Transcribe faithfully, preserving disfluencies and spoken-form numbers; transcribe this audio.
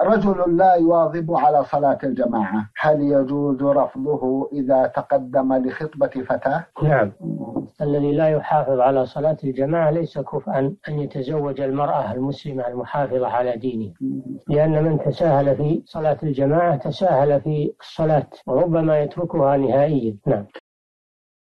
رجل لا يواظب على صلاة الجماعة، هل يجوز رفضه إذا تقدم لخطبة فتاة؟ نعم، الذي لا يحافظ على صلاة الجماعة ليس كفءا أن يتزوج المرأة المسلمة المحافظة على دينه، لأن من تساهل في صلاة الجماعة تساهل في الصلاة وربما يتركها نهائيا. نعم.